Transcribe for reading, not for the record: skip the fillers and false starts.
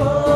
Oh,